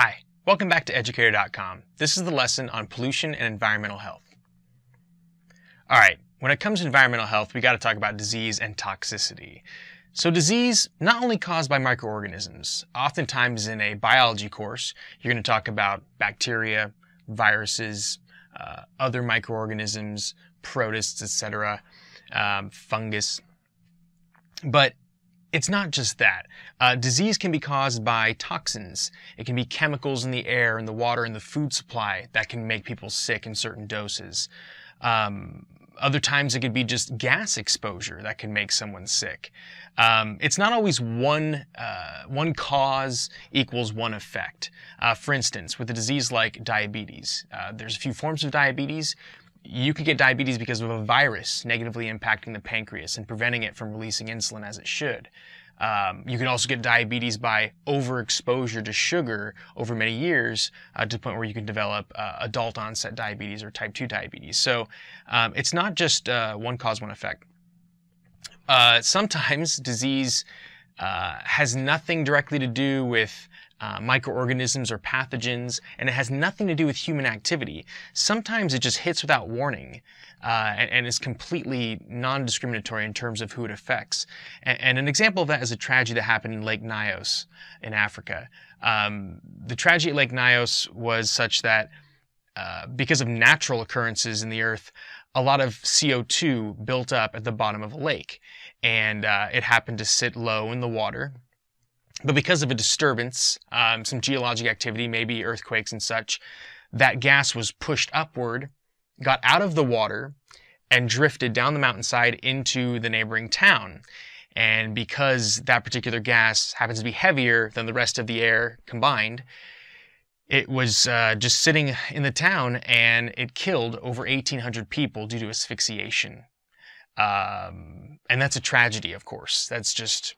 Hi, welcome back to Educator.com. This is the lesson on pollution and environmental health. Alright, when it comes to environmental health, we got to talk about disease and toxicity. So disease, not only caused by microorganisms. Oftentimes in a biology course, you're going to talk about bacteria, viruses, other microorganisms, protists, etc., fungus. But it's not just that. Disease can be caused by toxins. It can be chemicals in the air, in the water, in the food supply that can make people sick in certain doses. Other times it could be just gas exposure that can make someone sick. It's not always one cause equals one effect. For instance, with a disease like diabetes, there's a few forms of diabetes. You could get diabetes because of a virus negatively impacting the pancreas and preventing it from releasing insulin as it should. You can also get diabetes by overexposure to sugar over many years to the point where you can develop adult onset diabetes or type 2 diabetes. So it's not just one cause, one effect. Sometimes disease has nothing directly to do with microorganisms or pathogens, and it has nothing to do with human activity. Sometimes it just hits without warning and is completely non-discriminatory in terms of who it affects. And an example of that is a tragedy that happened in Lake Nyos in Africa. The tragedy at Lake Nyos was such that because of natural occurrences in the earth, a lot of CO2 built up at the bottom of a lake, and it happened to sit low in the water. But because of a disturbance, some geologic activity, maybe earthquakes and such, that gas was pushed upward, got out of the water, and drifted down the mountainside into the neighboring town. And because that particular gas happens to be heavier than the rest of the air combined, it was just sitting in the town, and it killed over 1,800 people due to asphyxiation. And that's a tragedy, of course. That's just...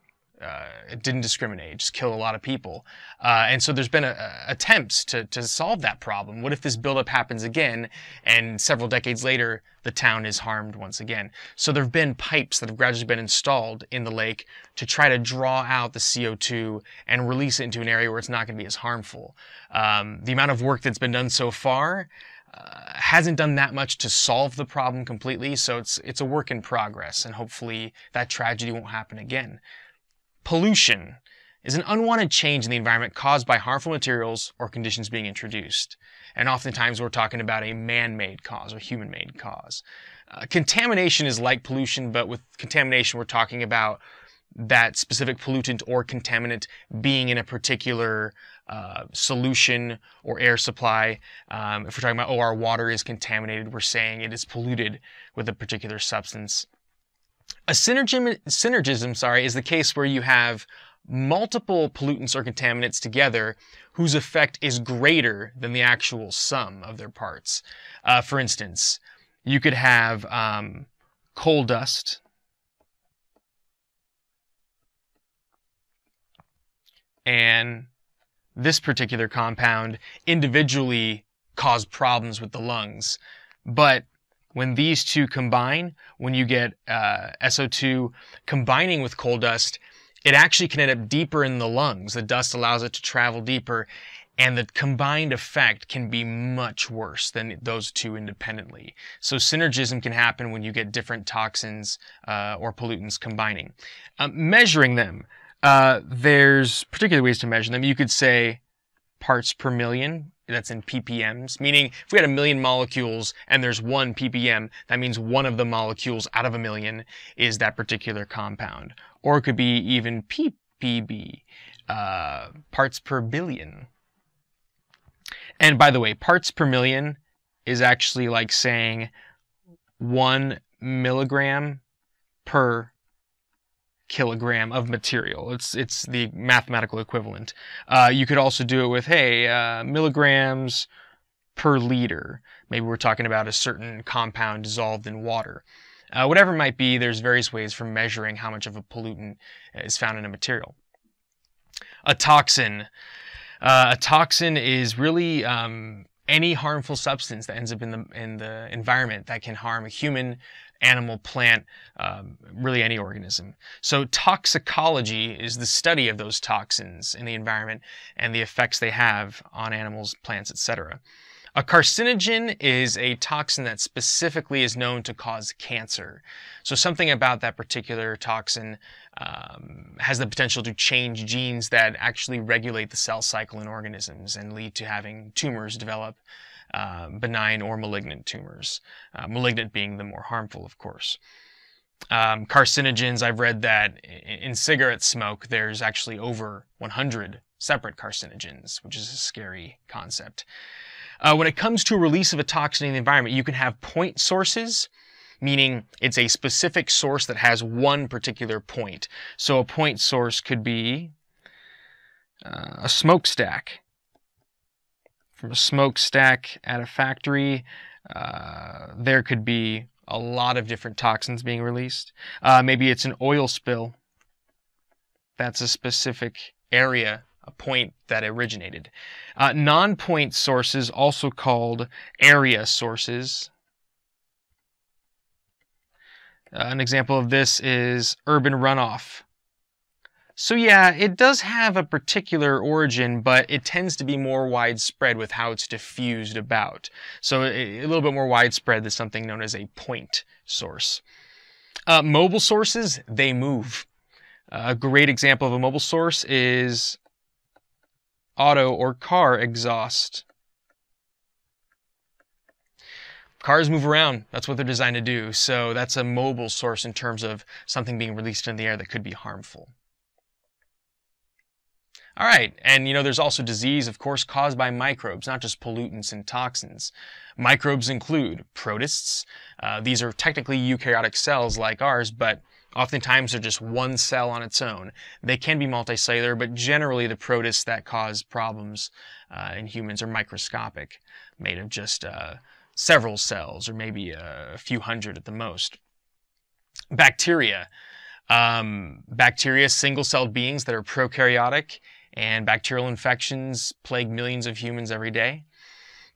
it didn't discriminate, just kill a lot of people. And so there's been attempts to solve that problem. What if this buildup happens again, and several decades later, the town is harmed once again? So there have been pipes that have gradually been installed in the lake to try to draw out the CO2 and release it into an area where it's not going to be as harmful. The amount of work that's been done so far hasn't done that much to solve the problem completely, so it's a work in progress, and hopefully that tragedy won't happen again. Pollution is an unwanted change in the environment caused by harmful materials or conditions being introduced. And oftentimes we're talking about a man-made cause or human-made cause. Contamination is like pollution, but with contamination we're talking about that specific pollutant or contaminant being in a particular solution or air supply. If we're talking about, oh, our water is contaminated, we're saying it is polluted with a particular substance. A synergism is the case where you have multiple pollutants or contaminants together whose effect is greater than the actual sum of their parts. For instance, you could have coal dust and this particular compound individually cause problems with the lungs, but when these two combine, when you get SO2 combining with coal dust, it actually can end up deeper in the lungs. The dust allows it to travel deeper, and the combined effect can be much worse than those two independently. So synergism can happen when you get different toxins or pollutants combining. Measuring them, there's particular ways to measure them. You could say parts per million. That's in ppms, meaning if we had a million molecules and there's one ppm, that means one of the molecules out of a million is that particular compound. Or it could be even ppb, parts per billion. And by the way, parts per million is actually like saying 1 milligram per kilogram of material. It's the mathematical equivalent. You could also do it with, hey, milligrams per liter. Maybe we're talking about a certain compound dissolved in water. Whatever it might be, there's various ways for measuring how much of a pollutant is found in a material. A toxin. A toxin is really any harmful substance that ends up in the environment that can harm a human, animal, plant, really any organism. So toxicology is the study of those toxins in the environment and the effects they have on animals, plants, etc. A carcinogen is a toxin that specifically is known to cause cancer. So something about that particular toxin has the potential to change genes that actually regulate the cell cycle in organisms and lead to having tumors develop, benign or malignant tumors. Malignant being the more harmful, of course. Carcinogens, I've read that in cigarette smoke there's actually over 100 separate carcinogens, which is a scary concept. When it comes to release of a toxin in the environment, you can have point sources, meaning it's a specific source that has one particular point. So a point source could be a smokestack. From a smokestack at a factory, there could be a lot of different toxins being released. Maybe it's an oil spill. That's a specific area, a point that originated. Non-point sources, also called area sources. An example of this is urban runoff. So yeah, it does have a particular origin, but it tends to be more widespread with how it's diffused about. So a little bit more widespread than something known as a point source. Mobile sources, they move. A great example of a mobile source is auto or car exhaust. Cars move around. That's what they're designed to do. So that's a mobile source in terms of something being released in the air that could be harmful. All right, and you know, there's also disease, of course, caused by microbes, not just pollutants and toxins. Microbes include protists. These are technically eukaryotic cells like ours, but oftentimes they're just one cell on its own. They can be multicellular, but generally the protists that cause problems in humans are microscopic, made of just several cells or maybe a few hundred at the most. Bacteria. Bacteria, single-celled beings that are prokaryotic, and bacterial infections plague millions of humans every day.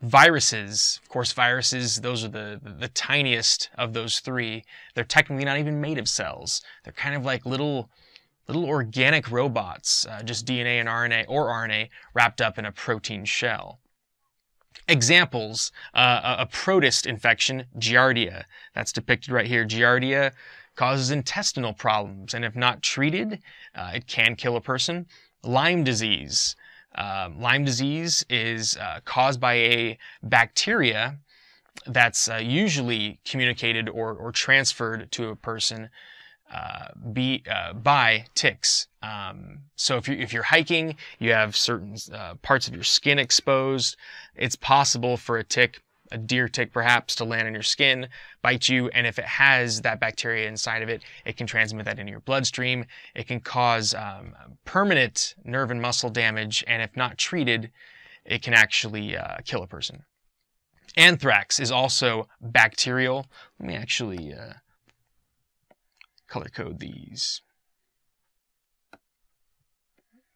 Viruses, of course, viruses, those are the tiniest of those three. They're technically not even made of cells. They're kind of like little organic robots, just DNA and RNA or RNA wrapped up in a protein shell. Examples, a protist infection, Giardia. That's depicted right here. Giardia causes intestinal problems, and if not treated, it can kill a person. Lyme disease. Lyme disease is caused by a bacteria that's usually communicated or transferred to a person by ticks. So if you're hiking, you have certain parts of your skin exposed. It's possible for a tick, a deer tick perhaps, to land on your skin, bite you, and if it has that bacteria inside of it, it can transmit that into your bloodstream. It can cause permanent nerve and muscle damage, and if not treated, it can actually kill a person. Anthrax is also bacterial. Let me actually color code these.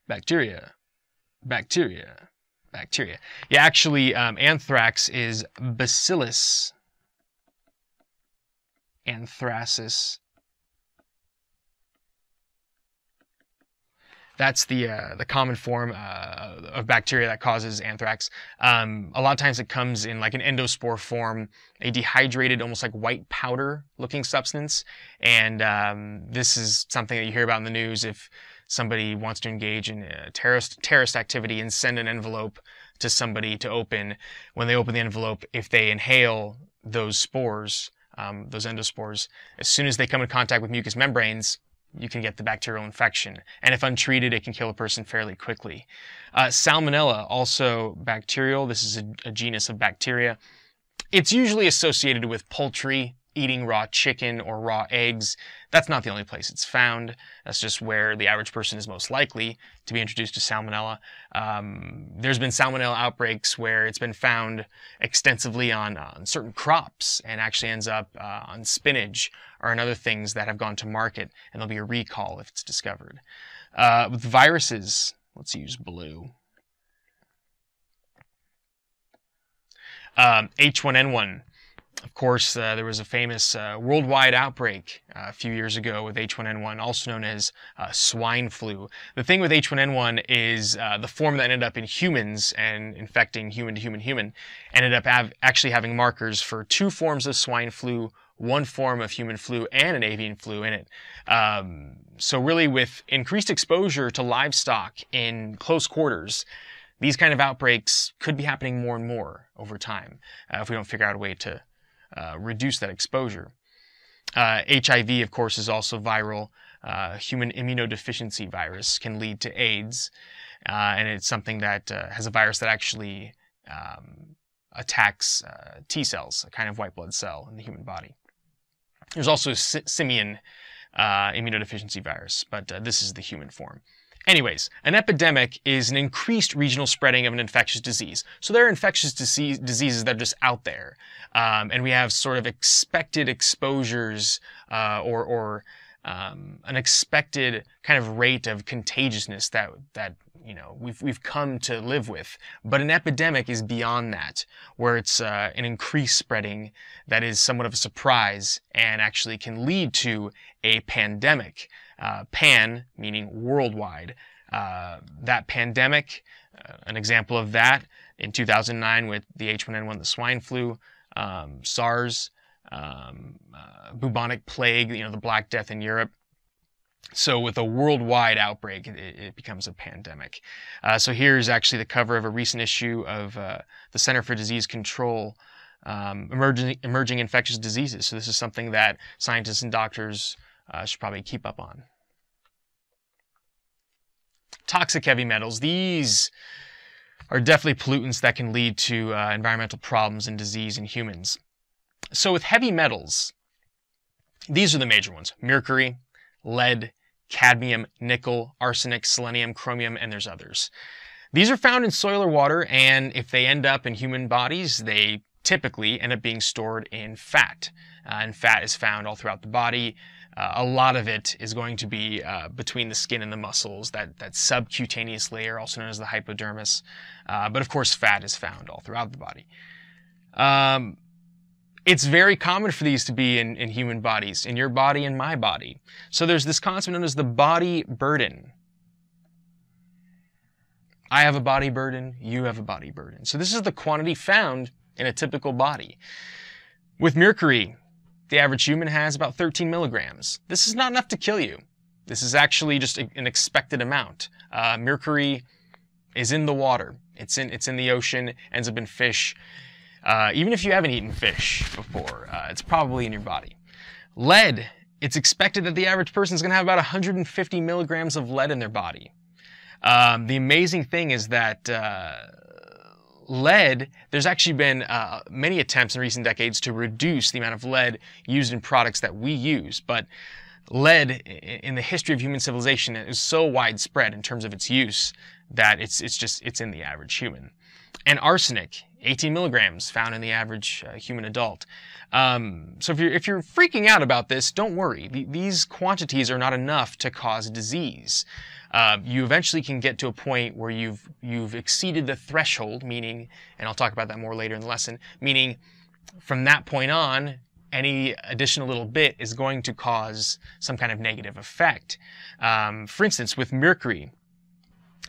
Bacteria, bacteria, bacteria. Yeah, actually, anthrax is Bacillus anthracis. That's the common form of bacteria that causes anthrax. A lot of times it comes in like an endospore form, a dehydrated, almost like white powder-looking substance. And this is something that you hear about in the news if somebody wants to engage in terrorist activity and send an envelope to somebody to open. When they open the envelope, if they inhale those spores, those endospores, as soon as they come in contact with mucous membranes, you can get the bacterial infection. And if untreated, it can kill a person fairly quickly. Salmonella, also bacterial. This is a genus of bacteria. It's usually associated with poultry, eating raw chicken or raw eggs. That's not the only place it's found. That's just where the average person is most likely to be introduced to salmonella. There's been salmonella outbreaks where it's been found extensively on certain crops and actually ends up on spinach or on other things that have gone to market, and there'll be a recall if it's discovered. With viruses, let's use blue. H1N1. Of course, there was a famous worldwide outbreak a few years ago with H1N1, also known as swine flu. The thing with H1N1 is the form that ended up in humans and infecting human to human human ended up actually having markers for two forms of swine flu, one form of human flu, and an avian flu in it. So really, with increased exposure to livestock in close quarters, these kind of outbreaks could be happening more and more over time if we don't figure out a way to reduce that exposure. HIV, of course, is also viral. Human immunodeficiency virus can lead to AIDS, and it's something that has a virus that actually attacks T cells, a kind of white blood cell in the human body. There's also simian immunodeficiency virus, but this is the human form. Anyways, an epidemic is an increased regional spreading of an infectious disease. So there are infectious diseases that are just out there, and we have sort of expected exposures or an expected kind of rate of contagiousness that you know we've come to live with. But an epidemic is beyond that, where it's an increased spreading that is somewhat of a surprise and actually can lead to a pandemic. Pan, meaning worldwide. That pandemic, an example of that in 2009 with the H1N1, the swine flu, SARS, bubonic plague, you know, the Black Death in Europe. So with a worldwide outbreak, it becomes a pandemic. So here's actually the cover of a recent issue of the Center for Disease Control, emerging infectious diseases. So this is something that scientists and doctors should probably keep up on. Toxic heavy metals. These are definitely pollutants that can lead to environmental problems and disease in humans. So with heavy metals, these are the major ones: mercury, lead, cadmium, nickel, arsenic, selenium, chromium, and there's others. These are found in soil or water, and if they end up in human bodies, they typically end up being stored in fat. And fat is found all throughout the body. A lot of it is going to be between the skin and the muscles, that subcutaneous layer, also known as the hypodermis. But of course, fat is found all throughout the body. It's very common for these to be in human bodies, in your body and my body. So there's this concept known as the body burden. I have a body burden, you have a body burden. So this is the quantity found in a typical body. With mercury, the average human has about 13 milligrams. This is not enough to kill you. This is actually just an expected amount. Mercury is in the water. It's in the ocean, ends up in fish. Even if you haven't eaten fish before, it's probably in your body. Lead, it's expected that the average person is going to have about 150 milligrams of lead in their body. The amazing thing is that lead, there's actually been many attempts in recent decades to reduce the amount of lead used in products that we use, but lead in the history of human civilization is so widespread in terms of its use that it's in the average human. And arsenic, 18 milligrams found in the average human adult. So if you're freaking out about this, don't worry. These quantities are not enough to cause disease. You eventually can get to a point where you've exceeded the threshold, meaning, and I'll talk about that more later in the lesson, meaning from that point on, any additional little bit is going to cause some kind of negative effect. For instance, with mercury,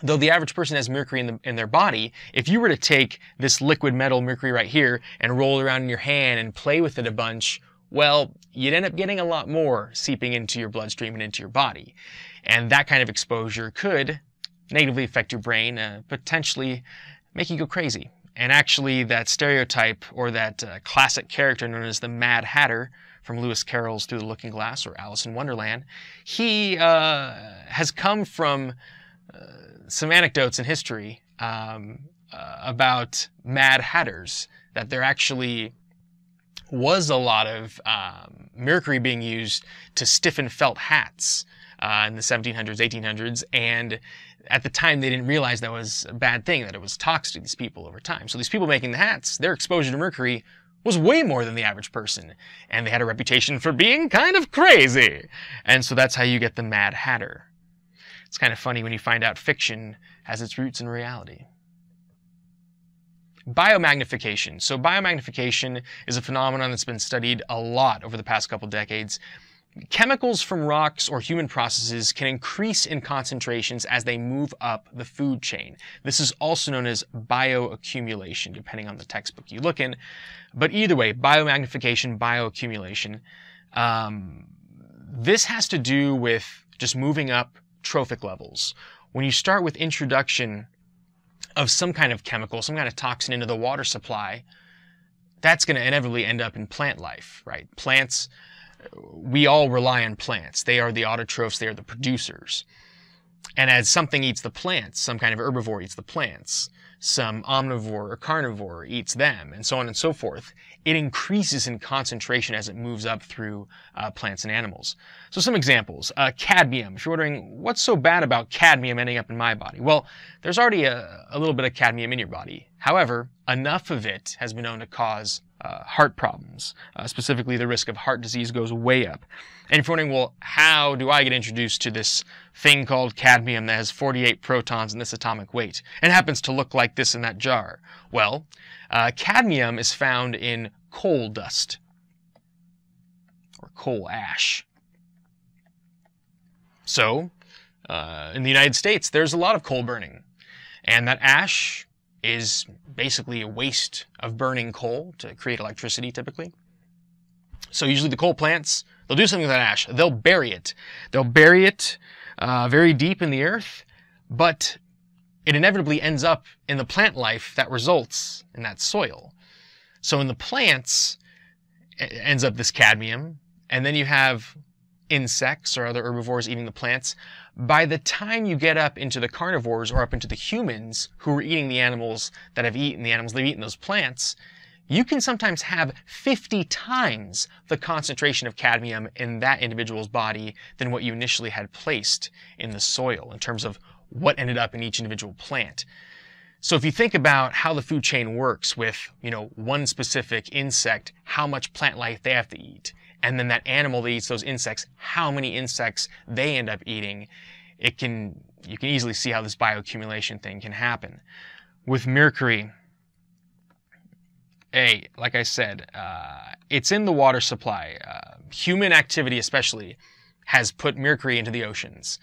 though the average person has mercury in their body, if you were to take this liquid metal mercury right here and roll it around in your hand and play with it a bunch, well, you'd end up getting a lot more seeping into your bloodstream and into your body. And that kind of exposure could negatively affect your brain, potentially make you go crazy. And actually, that stereotype or that classic character known as the Mad Hatter from Lewis Carroll's Through the Looking Glass or Alice in Wonderland, he has come from some anecdotes in history about Mad Hatters, that there actually was a lot of mercury being used to stiffen felt hats in the 1700s, 1800s, and at the time they didn't realize that was a bad thing, that it was toxic to these people over time. So these people making the hats, their exposure to mercury was way more than the average person, and they had a reputation for being kind of crazy. And so that's how you get the Mad Hatter. It's kind of funny when you find out fiction has its roots in reality. Biomagnification. So biomagnification is a phenomenon that's been studied a lot over the past couple decades. Chemicals from rocks or human processes can increase in concentrations as they move up the food chain. This is also known as bioaccumulation, depending on the textbook you look in. But either way, biomagnification, bioaccumulation, this has to do with just moving up trophic levels. When you start with introduction of some kind of chemical, some kind of toxin into the water supply, that's going to inevitably end up in plant life, right? Plants, we all rely on plants. They are the autotrophs, they are the producers. And as something eats the plants, some kind of herbivore eats the plants, some omnivore or carnivore eats them, and so on and so forth, it increases in concentration as it moves up through plants and animals. So some examples, cadmium. If you're wondering, what's so bad about cadmium ending up in my body? Well, there's already a little bit of cadmium in your body. However, enough of it has been known to cause heart problems. Specifically, the risk of heart disease goes way up. And if you're wondering, well, how do I get introduced to this thing called cadmium that has 48 protons in this atomic weight and happens to look like this in that jar? Well, cadmium is found in coal dust or coal ash. So, in the United States, there's a lot of coal burning, and that ash is basically a waste of burning coal to create electricity, typically. So usually the coal plants, they'll do something with that ash. They'll bury it. They'll bury it very deep in the earth, but it inevitably ends up in the plant life that results in that soil. So in the plants, it ends up this cadmium, and then you have insects or other herbivores eating the plants. By the time you get up into the carnivores or up into the humans who are eating the animals that have eaten the animals, they've eaten those plants, you can sometimes have 50 times the concentration of cadmium in that individual's body than what you initially had placed in the soil in terms of what ended up in each individual plant. So if you think about how the food chain works with, you know, one specific insect, how much plant life they have to eat, and then that animal that eats those insects, how many insects they end up eating, you can easily see how this bioaccumulation thing can happen. With mercury, like I said, it's in the water supply. Human activity especially has put mercury into the oceans.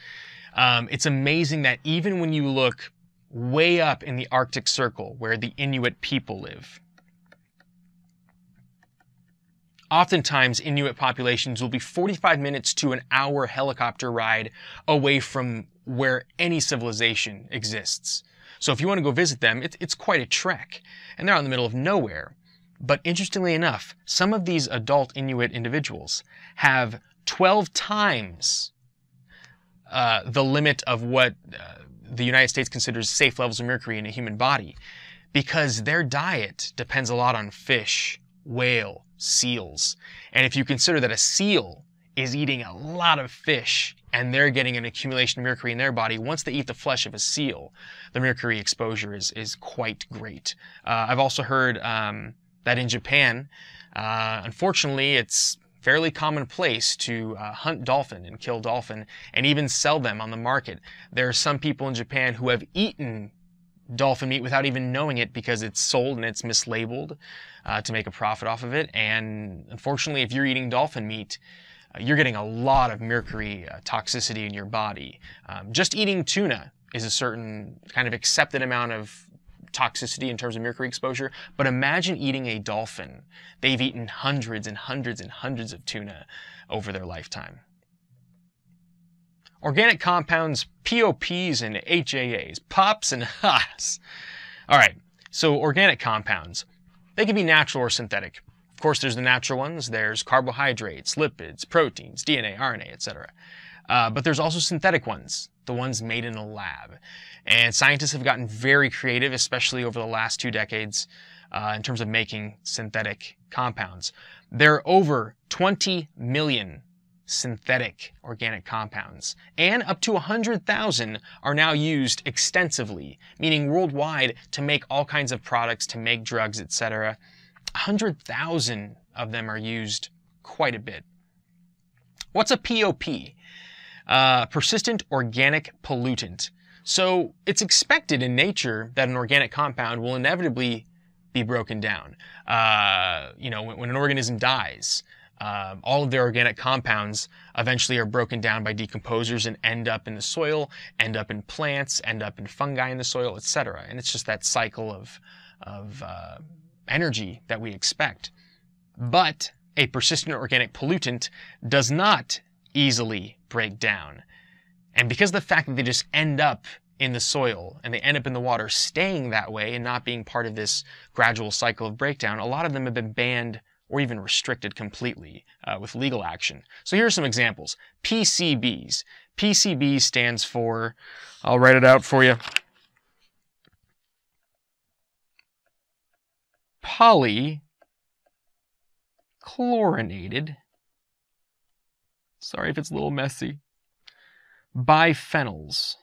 It's amazing that even when you look way up in the Arctic Circle where the Inuit people live, oftentimes Inuit populations will be 45 minutes to an hour helicopter ride away from where any civilization exists. So if you want to go visit them, it's quite a trek, and they're out in the middle of nowhere. But interestingly enough, some of these adult Inuit individuals have 12 times the limit of what the United States considers safe levels of mercury in a human body, because their diet depends a lot on fish, whale, seals. And if you consider that a seal is eating a lot of fish and they're getting an accumulation of mercury in their body, once they eat the flesh of a seal, the mercury exposure is quite great. I've also heard that in Japan, unfortunately, it's fairly commonplace to hunt dolphin and kill dolphin and even sell them on the market. There are some people in Japan who have eaten dolphin meat without even knowing it because it's sold and it's mislabeled to make a profit off of it. And unfortunately, if you're eating dolphin meat, you're getting a lot of mercury toxicity in your body. Just eating tuna is a certain kind of accepted amount of toxicity in terms of mercury exposure, but imagine eating a dolphin. They've eaten hundreds and hundreds and hundreds of tuna over their lifetime. Organic compounds, POPs and HAAs, POPs and HAAs. All right, so organic compounds, they can be natural or synthetic. Of course, there's the natural ones. There's carbohydrates, lipids, proteins, DNA, RNA, etc. But there's also synthetic ones, the ones made in a lab. And scientists have gotten very creative, especially over the last 2 decades, in terms of making synthetic compounds. There are over 20 million synthetic organic compounds, and up to 100,000 are now used extensively, meaning worldwide, to make all kinds of products, to make drugs, etc. 100,000 of them are used quite a bit. What's a POP? Persistent organic pollutant. So it's expected in nature that an organic compound will inevitably be broken down. You know, when an organism dies, all of their organic compounds eventually are broken down by decomposers and end up in the soil, end up in plants, end up in fungi in the soil, etc. And it's just that cycle of energy that we expect. But a persistent organic pollutant does not easily break down. And because of the fact that they just end up in the soil and they end up in the water staying that way and not being part of this gradual cycle of breakdown, a lot of them have been banned or even restricted completely with legal action. So here are some examples. PCBs. PCB stands for, I'll write it out for you, polychlorinated, sorry if it's a little messy, biphenyls.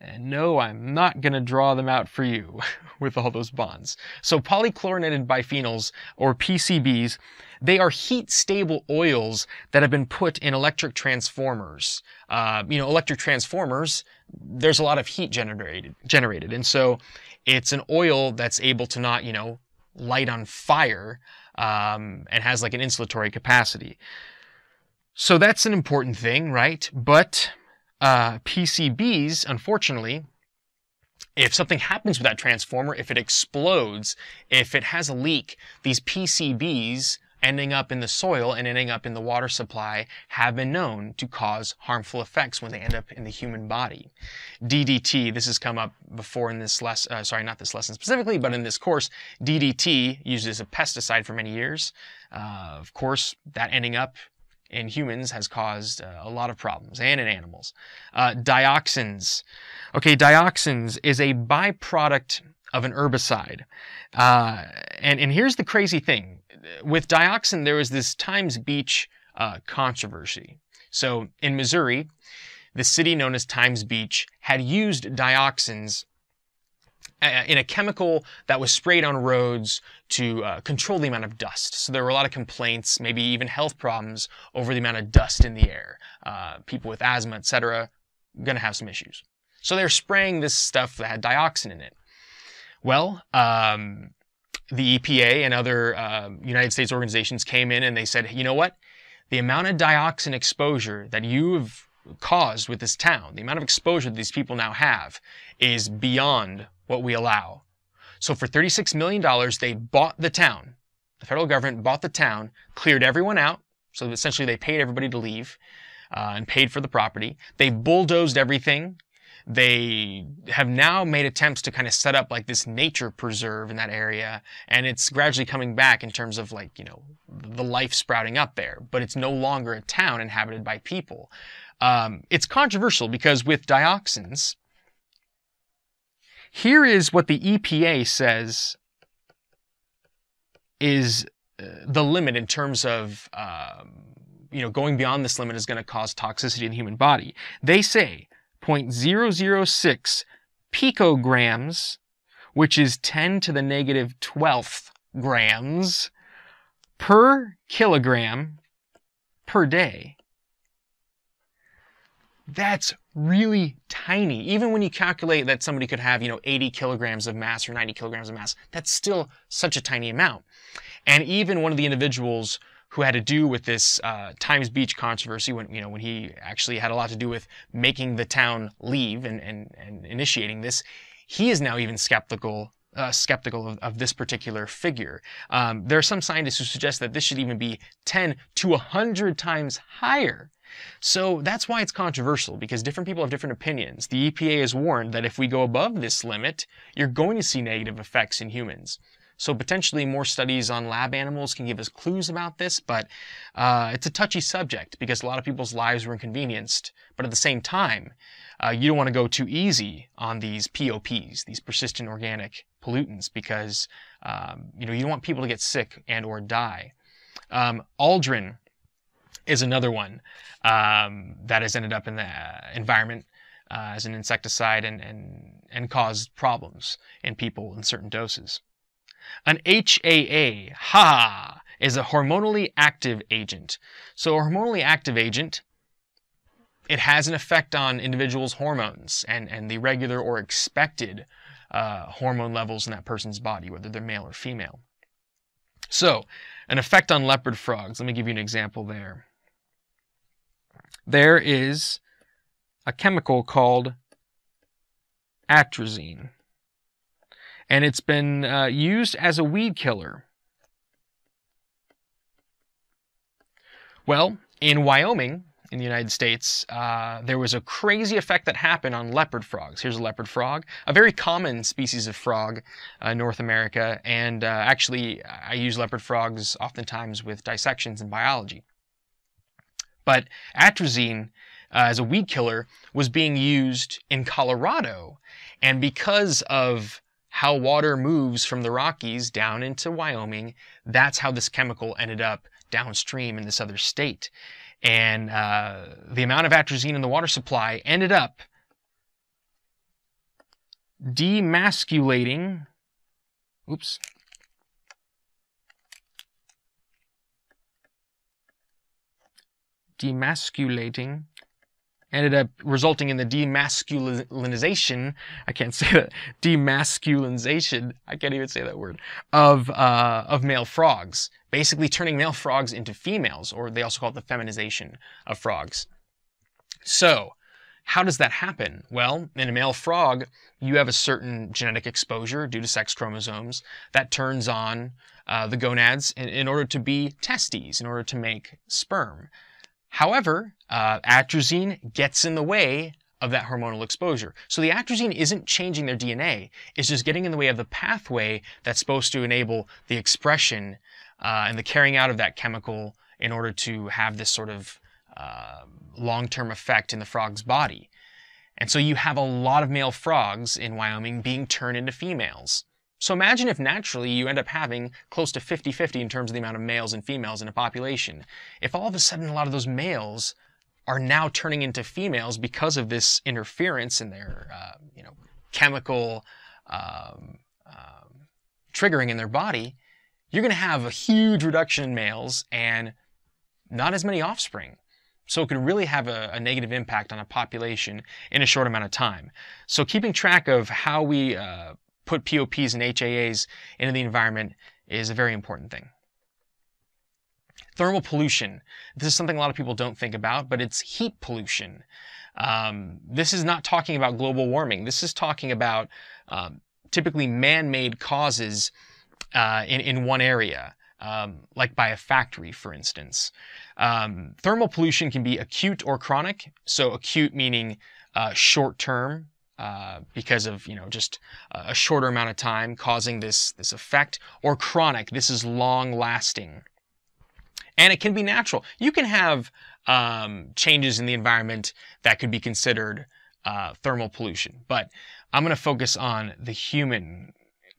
And no, I'm not going to draw them out for you with all those bonds. So polychlorinated biphenyls, or PCBs, they are heat-stable oils that have been put in electric transformers. You know, electric transformers, there's a lot of heat generated. And so it's an oil that's able to not, you know, light on fire and has like an insulatory capacity. So that's an important thing, right? But PCBs, unfortunately, if something happens with that transformer, if it explodes, if it has a leak, these PCBs ending up in the soil and ending up in the water supply have been known to cause harmful effects when they end up in the human body. DDT, this has come up before in this lesson, sorry, not this lesson specifically, but in this course. DDT, used as a pesticide for many years. Of course, that ending up in humans has caused a lot of problems, and in animals. Dioxins. Okay, dioxins is a byproduct of an herbicide. And here's the crazy thing. With dioxin, there was this Times Beach controversy. So in Missouri, the city known as Times Beach had used dioxins in a chemical that was sprayed on roads to control the amount of dust. So there were a lot of complaints, maybe even health problems, over the amount of dust in the air. People with asthma, etc., gonna have some issues. So they're spraying this stuff that had dioxin in it. Well, the EPA and other United States organizations came in and they said, you know what? The amount of dioxin exposure that you've caused with this town, the amount of exposure that these people now have, is beyond what we allow. So for $36 million, they bought the town. The federal government bought the town, cleared everyone out, so essentially they paid everybody to leave and paid for the property. They bulldozed everything. They have now made attempts to kind of set up like this nature preserve in that area, and it's gradually coming back in terms of like, you know, the life sprouting up there, but it's no longer a town inhabited by people. It's controversial because with dioxins, here is what the EPA says is the limit in terms of, you know, going beyond this limit is going to cause toxicity in the human body. They say 0.006 picograms, which is 10 to the negative 12th grams per kilogram per day. That's really tiny. Even when you calculate that somebody could have, you know, 80 kilograms of mass or 90 kilograms of mass, that's still such a tiny amount. And even one of the individuals who had to do with this Times Beach controversy, when, you know, when he actually had a lot to do with making the town leave and initiating this, he is now even skeptical of this particular figure. There are some scientists who suggest that this should even be 10 to 100 times higher. So that's why it's controversial, because different people have different opinions. The EPA has warned that if we go above this limit, you're going to see negative effects in humans. So potentially more studies on lab animals can give us clues about this, but it's a touchy subject because a lot of people's lives were inconvenienced. But at the same time, you don't want to go too easy on these POPs, these persistent organic pollutants, because you know, you don't want people to get sick and or die. Aldrin is another one that has ended up in the environment as an insecticide and caused problems in people in certain doses. An HAA, HAA, is a hormonally active agent. So a hormonally active agent, it has an effect on individuals' hormones and the regular or expected hormone levels in that person's body, whether they're male or female. So, an effect on leopard frogs. Let me give you an example there. There is a chemical called atrazine, and it's been used as a weed killer. Well, in Wyoming, in the United States, there was a crazy effect that happened on leopard frogs. Here's a leopard frog, a very common species of frog in North America, and actually I use leopard frogs oftentimes with dissections in biology. But atrazine as a weed killer was being used in Colorado, and because of how water moves from the Rockies down into Wyoming, that's how this chemical ended up downstream in this other state. And the amount of atrazine in the water supply ended up demasculating, oops, demasculating, ended up resulting in the demasculinization, I can't say that, demasculinization, I can't even say that word, of male frogs, basically turning male frogs into females, or they also call it the feminization of frogs. So, how does that happen? Well, in a male frog, you have a certain genetic exposure due to sex chromosomes that turns on the gonads in order to be testes, in order to make sperm. However, atrazine gets in the way of that hormonal exposure. So the atrazine isn't changing their DNA, it's just getting in the way of the pathway that's supposed to enable the expression and the carrying out of that chemical in order to have this sort of long-term effect in the frog's body. And so you have a lot of male frogs in Wyoming being turned into females. So imagine if naturally you end up having close to 50-50 in terms of the amount of males and females in a population. If all of a sudden a lot of those males are now turning into females because of this interference in their chemical triggering in their body, you're going to have a huge reduction in males and not as many offspring. So it could really have a negative impact on a population in a short amount of time. So keeping track of how we put POPs and HAAs into the environment is a very important thing. Thermal pollution. This is something a lot of people don't think about, but it's heat pollution. This is not talking about global warming. This is talking about typically man-made causes in one area, like by a factory, for instance. Thermal pollution can be acute or chronic. So acute meaning short-term, because of just a shorter amount of time causing this effect, or chronic. This is long lasting, and it can be natural. You can have changes in the environment that could be considered thermal pollution, but I'm going to focus on the human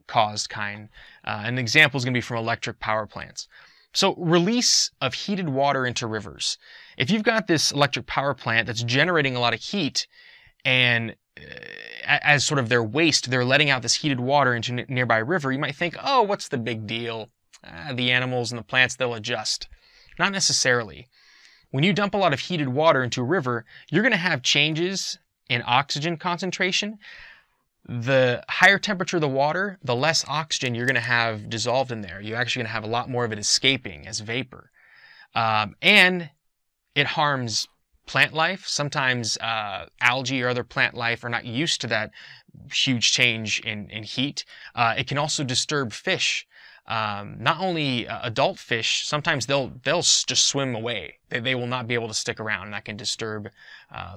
caused kind. An example is going to be from electric power plants. So release of heated water into rivers. If you've got this electric power plant that's generating a lot of heat, and as sort of their waste, they're letting out this heated water into a nearby river, you might think, oh, what's the big deal? The animals and the plants, they'll adjust. Not necessarily. When you dump a lot of heated water into a river, you're going to have changes in oxygen concentration. The higher temperature of the water, the less oxygen you're going to have dissolved in there. You're actually going to have a lot more of it escaping as vapor. And it harms plant life. Sometimes algae or other plant life are not used to that huge change in heat. It can also disturb fish. Not only adult fish, sometimes they'll just swim away. They will not be able to stick around, and that can disturb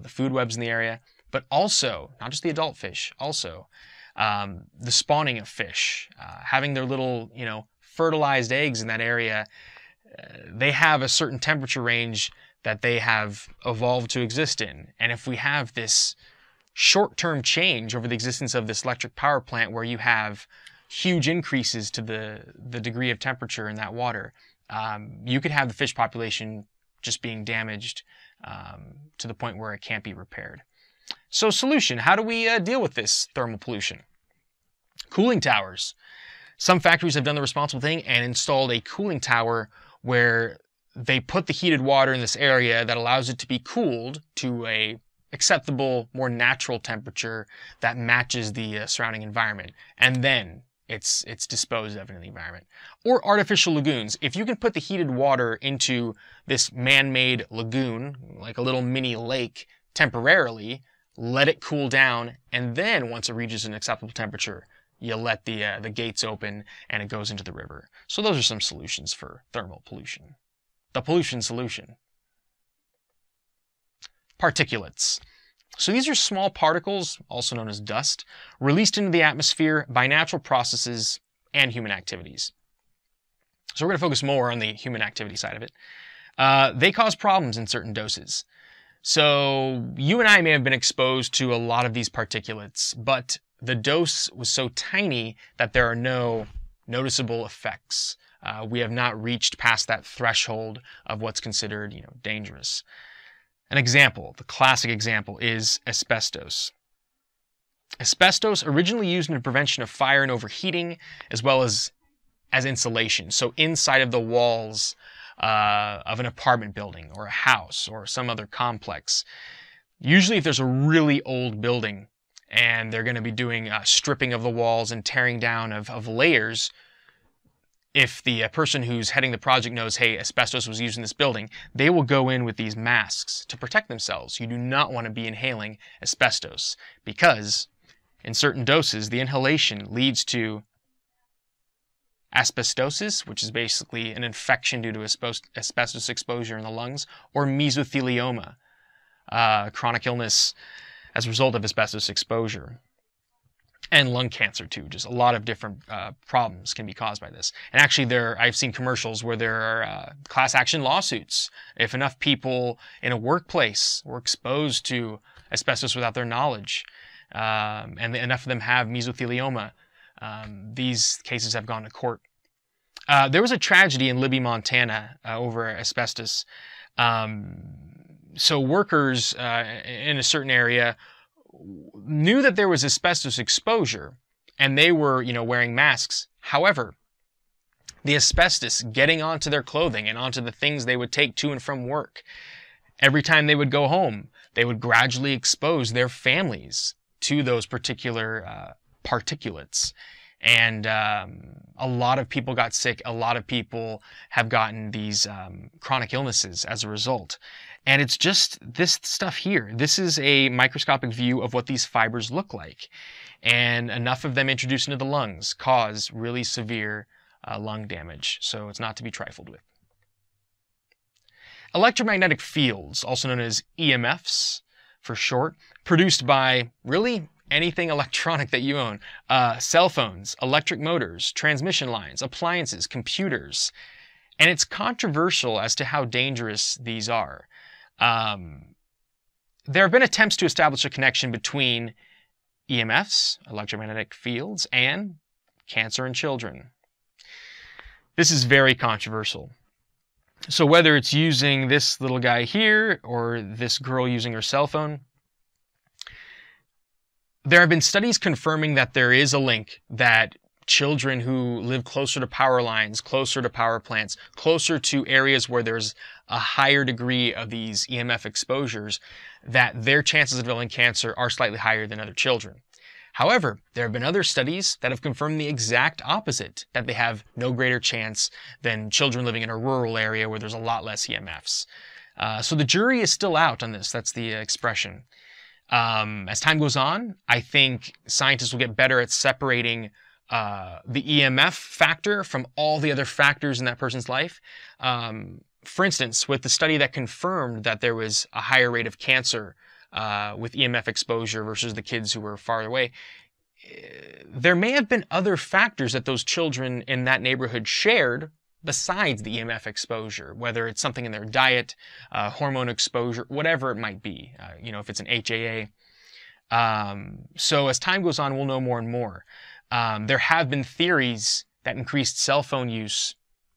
the food webs in the area. But also, not just the adult fish, also the spawning of fish, having their little fertilized eggs in that area. They have a certain temperature range that they have evolved to exist in. And if we have this short-term change over the existence of this electric power plant where you have huge increases to the degree of temperature in that water, you could have the fish population just being damaged to the point where it can't be repaired. So solution, how do we deal with this thermal pollution? Cooling towers. Some factories have done the responsible thing and installed a cooling tower where they put the heated water in this area that allows it to be cooled to a acceptable, more natural temperature that matches the surrounding environment, and then it's disposed of in the environment. Or artificial lagoons. If you can put the heated water into this man-made lagoon, like a little mini lake, temporarily, let it cool down, and then once it reaches an acceptable temperature, you let the gates open and it goes into the river. So those are some solutions for thermal pollution. The pollution solution. Particulates. So these are small particles, also known as dust, released into the atmosphere by natural processes and human activities. So we're going to focus more on the human activity side of it. They cause problems in certain doses. So you and I may have been exposed to a lot of these particulates, but the dose was so tiny that there are no noticeable effects. We have not reached past that threshold of what's considered, dangerous. An example, the classic example, is asbestos. Asbestos originally used in the prevention of fire and overheating, as well as insulation. So inside of the walls of an apartment building or a house or some other complex. Usually if there's a really old building and they're going to be doing stripping of the walls and tearing down of layers, if the person who's heading the project knows, hey, asbestos was used in this building, they will go in with these masks to protect themselves. You do not want to be inhaling asbestos because in certain doses, the inhalation leads to asbestosis, which is basically an infection due to asbestos exposure in the lungs, or mesothelioma, chronic illness as a result of asbestos exposure, and lung cancer too. Just a lot of different problems can be caused by this. And actually I've seen commercials where there are class action lawsuits. If enough people in a workplace were exposed to asbestos without their knowledge, and enough of them have mesothelioma, these cases have gone to court. There was a tragedy in Libby, Montana, over asbestos. So workers in a certain area knew that there was asbestos exposure, and they were, wearing masks. However, the asbestos getting onto their clothing and onto the things they would take to and from work, every time they would go home, they would gradually expose their families to those particular particulates, and a lot of people got sick. A lot of people have gotten these chronic illnesses as a result, and it's just this stuff here. This is a microscopic view of what these fibers look like, and enough of them introduced into the lungs cause really severe lung damage, so it's not to be trifled with. Electromagnetic fields, also known as EMFs for short, produced by really anything electronic that you own, cell phones, electric motors, transmission lines, appliances, computers. And it's controversial as to how dangerous these are. There have been attempts to establish a connection between EMFs, electromagnetic fields, and cancer in children. This is very controversial. So whether it's using this little guy here or this girl using her cell phone, there have been studies confirming that there is a link that children who live closer to power lines, closer to power plants, closer to areas where there's a higher degree of these EMF exposures, that their chances of developing cancer are slightly higher than other children. However, there have been other studies that have confirmed the exact opposite, that they have no greater chance than children living in a rural area where there's a lot less EMFs. So the jury is still out on this. That's the expression. As time goes on, I think scientists will get better at separating the EMF factor from all the other factors in that person's life. For instance, with the study that confirmed that there was a higher rate of cancer with EMF exposure versus the kids who were far away, there may have been other factors that those children in that neighborhood shared besides the EMF exposure, whether it's something in their diet, hormone exposure, whatever it might be, if it's an HAA. So as time goes on, we'll know more and more. There have been theories that increased cell phone use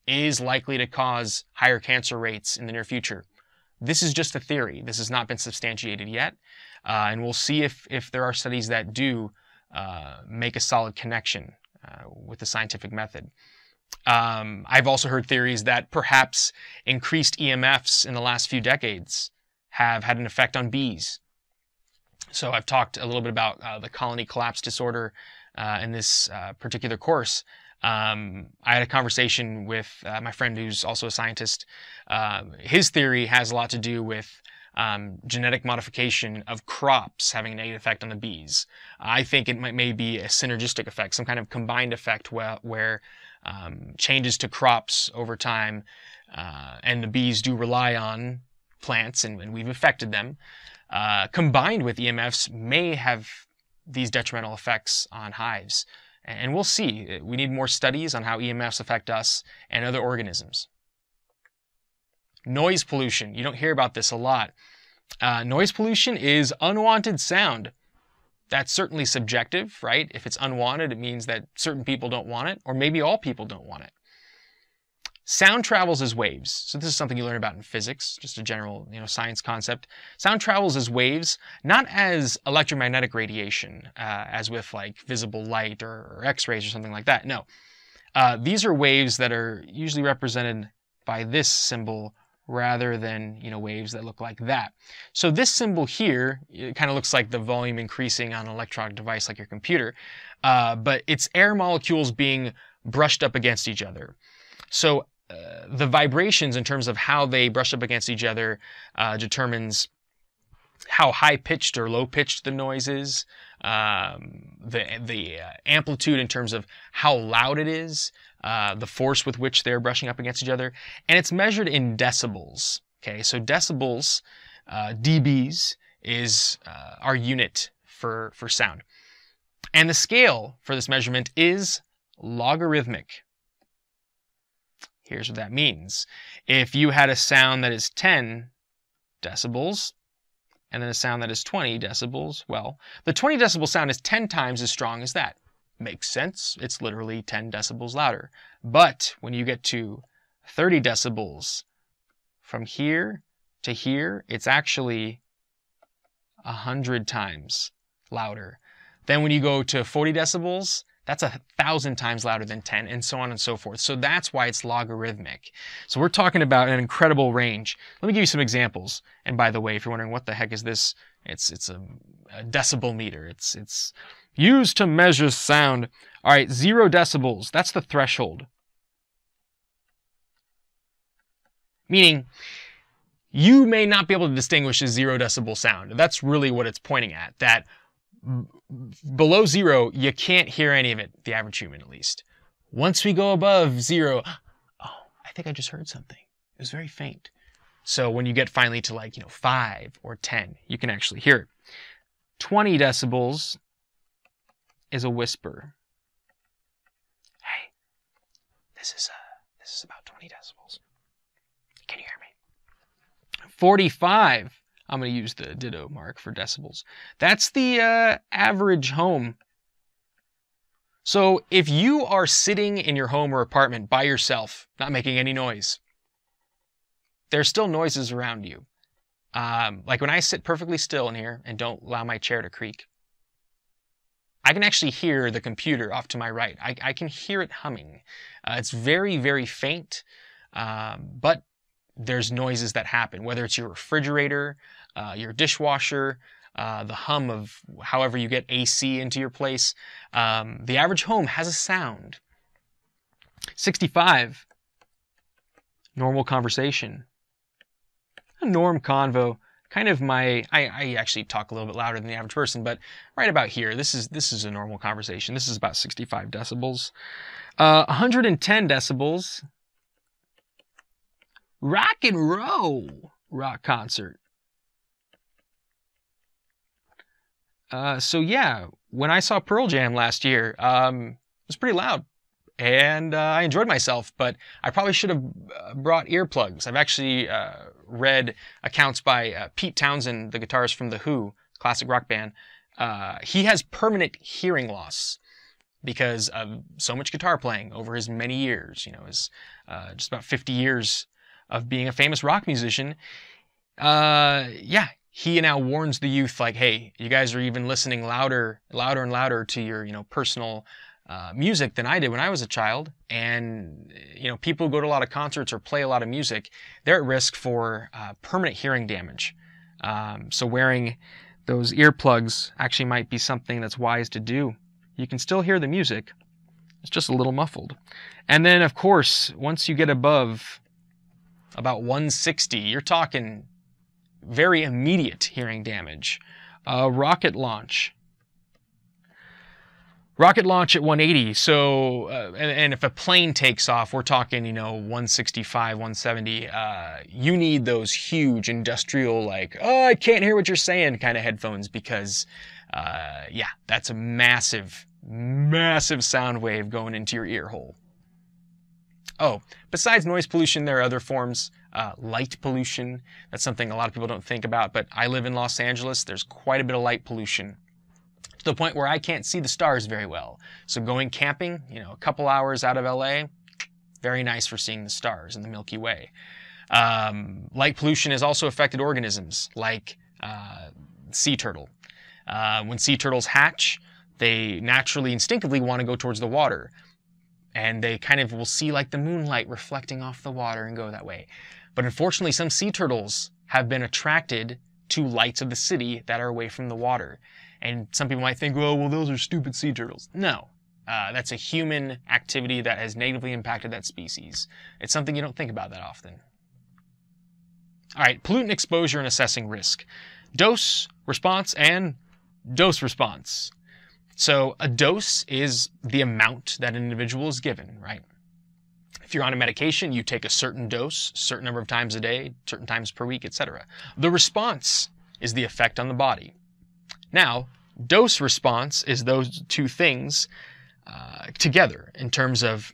is likely to cause higher cancer rates in the near future. This is just a theory. This has not been substantiated yet. And we'll see if there are studies that do make a solid connection with the scientific method. I've also heard theories that perhaps increased EMFs in the last few decades have had an effect on bees. So I've talked a little bit about the colony collapse disorder in this particular course. I had a conversation with my friend who's also a scientist. His theory has a lot to do with genetic modification of crops having a negative effect on the bees. I think it may be a synergistic effect, some kind of combined effect where changes to crops over time, and the bees do rely on plants, and we've affected them, combined with EMFs may have these detrimental effects on hives. And we'll see. We need more studies on how EMFs affect us and other organisms. Noise pollution. You don't hear about this a lot. Noise pollution is unwanted sound. That's certainly subjective, right? If it's unwanted, it means that certain people don't want it, or maybe all people don't want it. Sound travels as waves. So this is something you learn about in physics, just a general, science concept. Sound travels as waves, not as electromagnetic radiation, as with like visible light or X-rays or something like that. No, these are waves that are usually represented by this symbol rather than, waves that look like that. So this symbol here, it kind of looks like the volume increasing on an electronic device like your computer, but it's air molecules being brushed up against each other. So the vibrations in terms of how they brush up against each other determines how high-pitched or low-pitched the noise is, the amplitude in terms of how loud it is, the force with which they're brushing up against each other, and it's measured in decibels. Okay, so decibels, dBs, is our unit for sound. And the scale for this measurement is logarithmic. Here's what that means. If you had a sound that is 10 decibels and then a sound that is 20 decibels, well, the 20 decibel sound is 10 times as strong as that. Makes sense. It's literally 10 decibels louder. But when you get to 30 decibels, from here to here, it's actually 100 times louder. Then when you go to 40 decibels, that's 1,000 times louder than 10, and so on and so forth. So that's why it's logarithmic. So we're talking about an incredible range. Let me give you some examples. And by the way, if you're wondering what the heck is this, it's a decibel meter. It's used to measure sound. All right, 0 decibels. That's the threshold. Meaning, you may not be able to distinguish a 0 decibel sound. That's really what it's pointing at. That below 0, you can't hear any of it, the average human at least. Once we go above 0, oh, I think I just heard something. It was very faint. So when you get finally to 5 or 10, you can actually hear it. 20 decibels is a whisper. Hey, this is about 20 decibels. Can you hear me? 45. I'm going to use the ditto mark for decibels. That's the average home. So if you are sitting in your home or apartment by yourself, not making any noise, there's still noises around you. Like when I sit perfectly still in here and don't allow my chair to creak, I can actually hear the computer off to my right. I can hear it humming. It's very, very faint, but there's noises that happen, whether it's your refrigerator, your dishwasher, the hum of however you get AC into your place. The average home has a sound. 65, normal conversation. A norm convo, kind of my, I actually talk a little bit louder than the average person, but right about here, this is a normal conversation. This is about 65 decibels. 110 decibels. Rock and roll rock concert. So yeah, when I saw Pearl Jam last year, it was pretty loud, and I enjoyed myself, but I probably should have brought earplugs. I've actually read accounts by Pete Townsend, the guitarist from The Who, classic rock band. He has permanent hearing loss because of so much guitar playing over his many years, his just about 50 years of being a famous rock musician. Yeah, he now warns the youth, hey, you guys are even listening louder and louder to your, personal music than I did when I was a child. And, people who go to a lot of concerts or play a lot of music, they're at risk for permanent hearing damage. So wearing those earplugs actually might be something that's wise to do. You can still hear the music, it's just a little muffled. And then of course, once you get above about 160, you're talking very immediate hearing damage. Rocket launch. Rocket launch at 180, so, and if a plane takes off, we're talking, 165, 170, you need those huge industrial, like, oh, I can't hear what you're saying kind of headphones because, yeah, that's a massive, massive sound wave going into your ear hole. Oh, besides noise pollution, there are other forms. Light pollution, that's something a lot of people don't think about, but I live in Los Angeles, there's quite a bit of light pollution. The point where I can't see the stars very well. So going camping, a couple hours out of LA, very nice for seeing the stars in the Milky Way. Light pollution has also affected organisms like sea turtle. When sea turtles hatch, they naturally, instinctively want to go towards the water. And they kind of will see like the moonlight reflecting off the water and go that way. But unfortunately, some sea turtles have been attracted to lights of the city that are away from the water. And some people might think, well, those are stupid sea turtles. No, that's a human activity that has negatively impacted that species. It's something you don't think about that often. All right, pollutant exposure and assessing risk. Dose, response, and dose response. So a dose is the amount that an individual is given, right? If you're on a medication, you take a certain dose, certain number of times a day, certain times per week, etc. The response is the effect on the body. Now, dose response is those two things together in terms of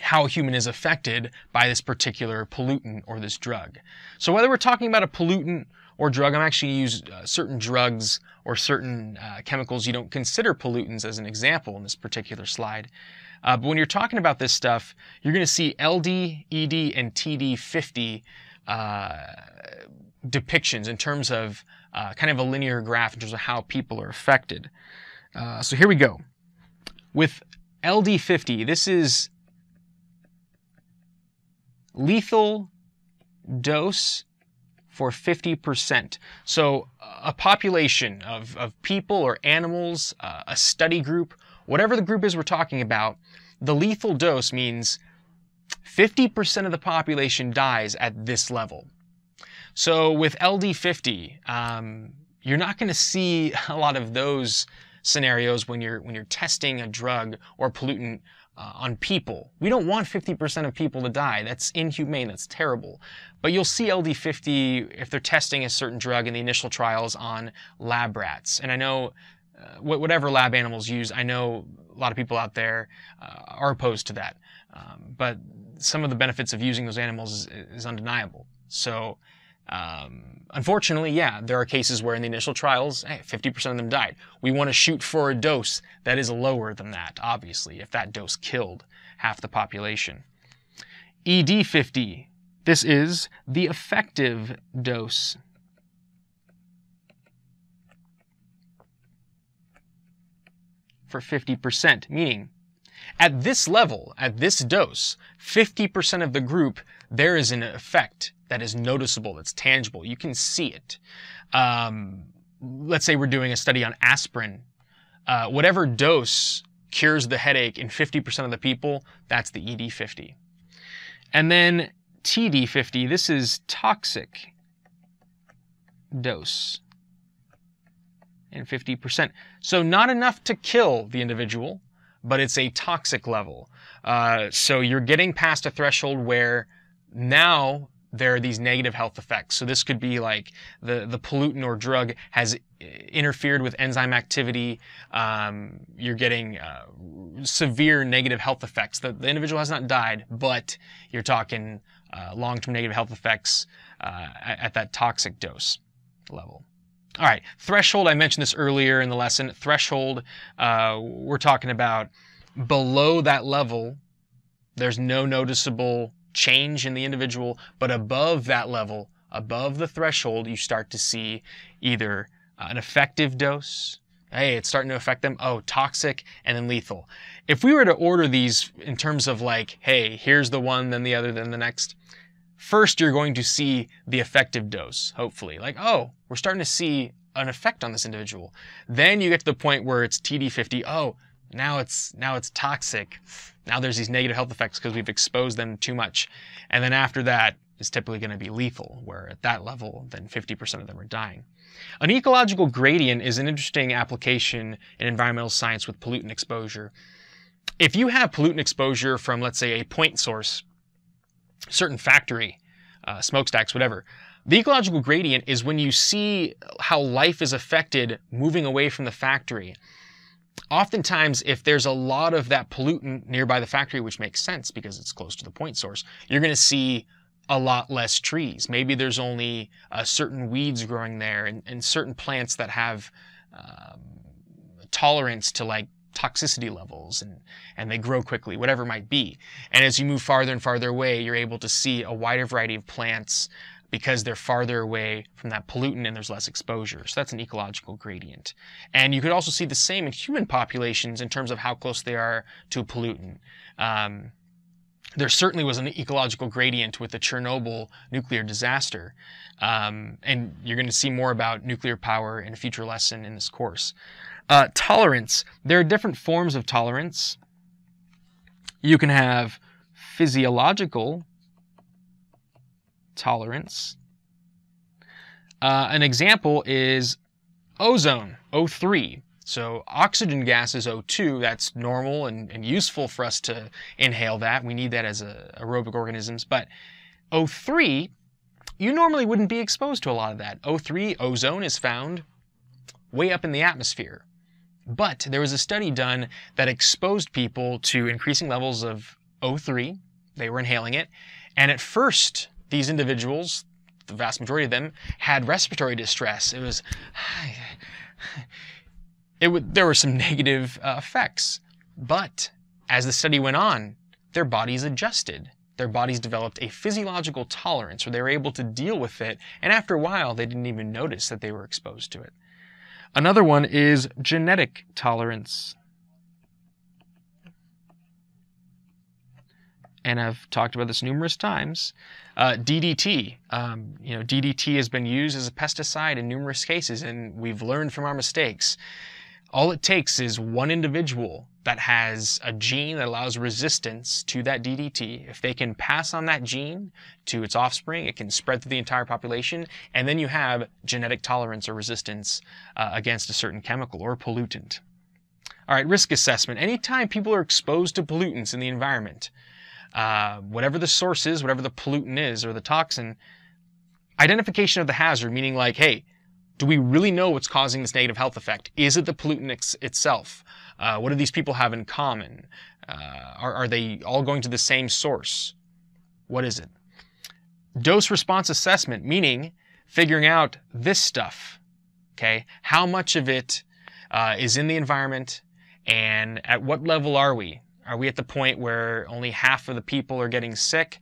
how a human is affected by this particular pollutant or this drug. So whether we're talking about a pollutant or drug, I'm actually going to use certain drugs or certain chemicals you don't consider pollutants as an example in this particular slide. But when you're talking about this stuff, you're going to see LD, ED, and TD50 depictions in terms of kind of a linear graph in terms of how people are affected. So here we go. With LD50, this is lethal dose for 50%. So a population of people or animals, a study group, whatever the group is we're talking about, the lethal dose means 50% of the population dies at this level. So with LD50, you're not going to see a lot of those scenarios when you're testing a drug or pollutant on people. We don't want 50% of people to die. That's inhumane. That's terrible. But you'll see LD50 if they're testing a certain drug in the initial trials on lab rats. And I know whatever lab animals use, I know a lot of people out there are opposed to that. But some of the benefits of using those animals is undeniable. So unfortunately, yeah, there are cases where in the initial trials, hey, 50% of them died. We want to shoot for a dose that is lower than that, obviously, if that dose killed half the population. ED50, this is the effective dose. For 50%, meaning at this level, at this dose, 50% of the group, there is an effect that is noticeable, that's tangible. You can see it. Let's say we're doing a study on aspirin. Whatever dose cures the headache in 50% of the people, that's the ED50. And then TD50, this is toxic dose in 50%. So not enough to kill the individual, but it's a toxic level. So you're getting past a threshold where now there are these negative health effects. So this could be like the pollutant or drug has interfered with enzyme activity. You're getting severe negative health effects. The individual has not died, but you're talking long-term negative health effects at that toxic dose level. All right, threshold, I mentioned this earlier in the lesson. Threshold, we're talking about below that level, there's no noticeable change in the individual, but above that level, above the threshold, you start to see either an effective dose, hey, it's starting to affect them, oh, toxic, and then lethal. If we were to order these in terms of like, hey, here's the one, then the other, then the next, first, you're going to see the effective dose, hopefully. Like, oh, we're starting to see an effect on this individual. Then you get to the point where it's TD50. Oh, now it's toxic. Now there's these negative health effects because we've exposed them too much. And then after that is typically going to be lethal, where at that level, then 50% of them are dying. An ecological gradient is an interesting application in environmental science with pollutant exposure. If you have pollutant exposure from, let's say, a point source, certain factory, smokestacks, whatever, the ecological gradient is when you see how life is affected moving away from the factory. Oftentimes, if there's a lot of that pollutant nearby the factory, which makes sense because it's close to the point source, you're going to see a lot less trees. Maybe there's only certain weeds growing there and certain plants that have tolerance to like toxicity levels and they grow quickly, whatever it might be. And as you move farther and farther away, you're able to see a wider variety of plants because they're farther away from that pollutant and there's less exposure. So that's an ecological gradient. And you could also see the same in human populations in terms of how close they are to a pollutant. There certainly was an ecological gradient with the Chernobyl nuclear disaster. And you're going to see more about nuclear power in a future lesson in this course. Tolerance. There are different forms of tolerance. You can have physiological tolerance. An example is ozone, O3. So oxygen gas is O2, that's normal and useful for us to inhale that. We need that as aerobic organisms. But O3, you normally wouldn't be exposed to a lot of that. O3, ozone, is found way up in the atmosphere. But there was a study done that exposed people to increasing levels of O3. They were inhaling it. And at first, these individuals, the vast majority of them, had respiratory distress. It was... There were some negative effects, but as the study went on, their bodies adjusted. Their bodies developed a physiological tolerance, or they were able to deal with it, and after a while, they didn't even notice that they were exposed to it. Another one is genetic tolerance. And I've talked about this numerous times. DDT. DDT has been used as a pesticide in numerous cases, and we've learned from our mistakes. All it takes is one individual that has a gene that allows resistance to that DDT. If they can pass on that gene to its offspring, it can spread through the entire population, and then you have genetic tolerance or resistance against a certain chemical or pollutant. All right, risk assessment. Anytime people are exposed to pollutants in the environment, whatever the source is, whatever the pollutant is or the toxin, identification of the hazard, meaning like, hey, do we really know what's causing this negative health effect? Is it the pollutant itself? What do these people have in common? Are they all going to the same source? What is it? Dose response assessment, meaning figuring out this stuff, okay? How much of it is in the environment and at what level are we? Are we at the point where only half of the people are getting sick?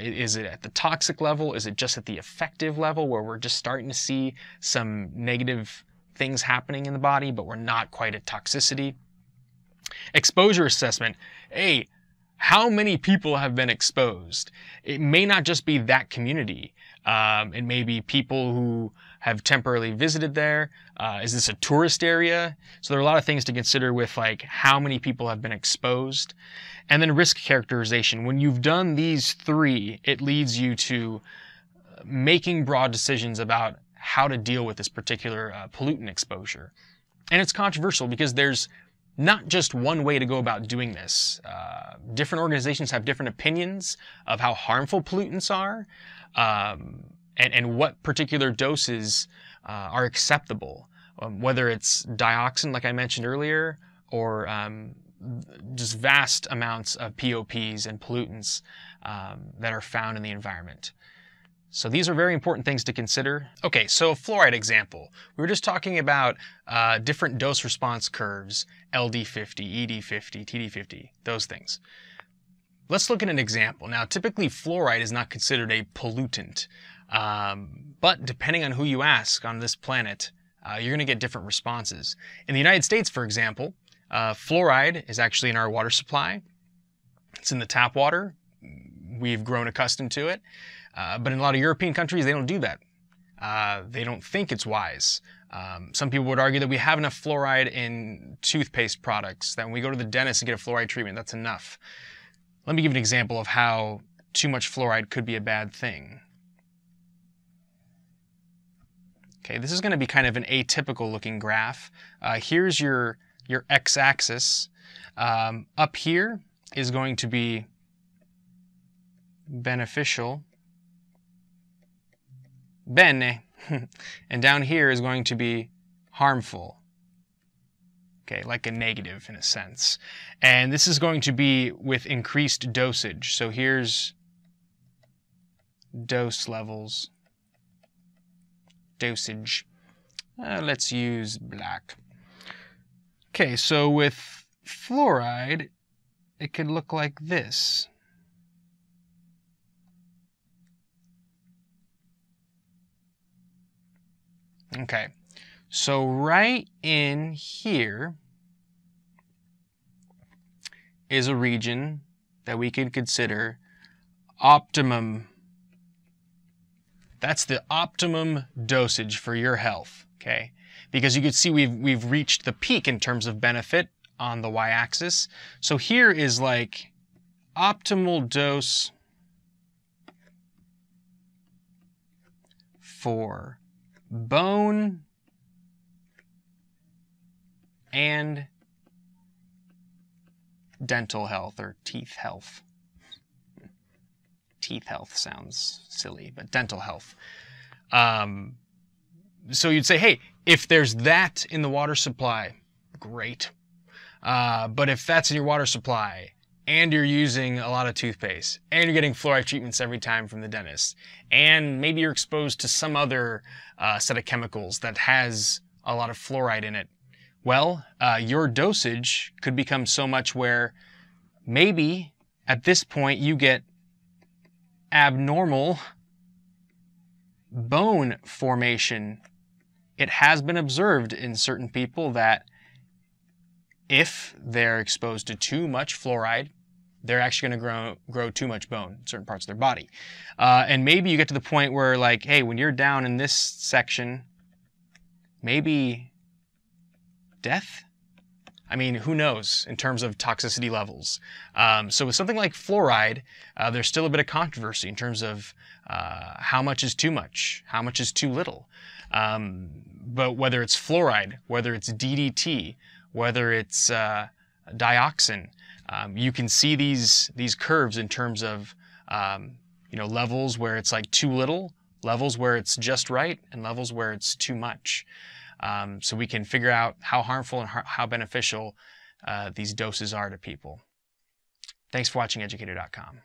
Is it at the toxic level? Is it just at the effective level where we're just starting to see some negative things happening in the body, but we're not quite at toxicity? Exposure assessment. Hey, how many people have been exposed? It may not just be that community. It may be people who have temporarily visited there. Is this a tourist area? So there are a lot of things to consider with like how many people have been exposed. And then risk characterization. When you've done these three, it leads you to making broad decisions about how to deal with this particular pollutant exposure. And it's controversial because there's not just one way to go about doing this. Different organizations have different opinions of how harmful pollutants are and what particular doses are acceptable, whether it's dioxin, like I mentioned earlier, or just vast amounts of POPs and pollutants that are found in the environment. So these are very important things to consider. Okay, so a fluoride example. We were just talking about different dose response curves, LD50, ED50, TD50, those things. Let's look at an example. Now, typically fluoride is not considered a pollutant, but depending on who you ask on this planet, you're gonna get different responses. In the United States, for example, fluoride is actually in our water supply. It's in the tap water. We've grown accustomed to it. But in a lot of European countries, they don't do that. They don't think it's wise. Some people would argue that we have enough fluoride in toothpaste products, that when we go to the dentist to get a fluoride treatment, that's enough. Let me give an example of how too much fluoride could be a bad thing. Okay, this is going to be kind of an atypical looking graph. Here's your x-axis. Up here is going to be beneficial, bene, and down here is going to be harmful. Okay, like a negative in a sense. And this is going to be with increased dosage. So here's dose levels, dosage. Let's use black. Okay, so with fluoride, it could look like this. Okay, so right in here is a region that we can consider optimum. That's the optimum dosage for your health, okay? Because you can see we've reached the peak in terms of benefit on the y-axis. So here is like optimal dose for bone and dental health or teeth health. Teeth health sounds silly, but dental health. So you'd say, hey, if there's that in the water supply, great. But if that's in your water supply and you're using a lot of toothpaste and you're getting fluoride treatments every time from the dentist, and maybe you're exposed to some other set of chemicals that has a lot of fluoride in it, well, your dosage could become so much where maybe at this point you get abnormal bone formation. It has been observed in certain people that if they're exposed to too much fluoride, they're actually going to grow too much bone in certain parts of their body. And maybe you get to the point where, like, hey, when you're down in this section, maybe death? I mean, who knows in terms of toxicity levels? So with something like fluoride, there's still a bit of controversy in terms of how much is too much, how much is too little. But whether it's fluoride, whether it's DDT, whether it's dioxin, you can see these curves in terms of levels where it's like too little, levels where it's just right, and levels where it's too much. So we can figure out how harmful and how beneficial these doses are to people. Thanks for watching Educator.com.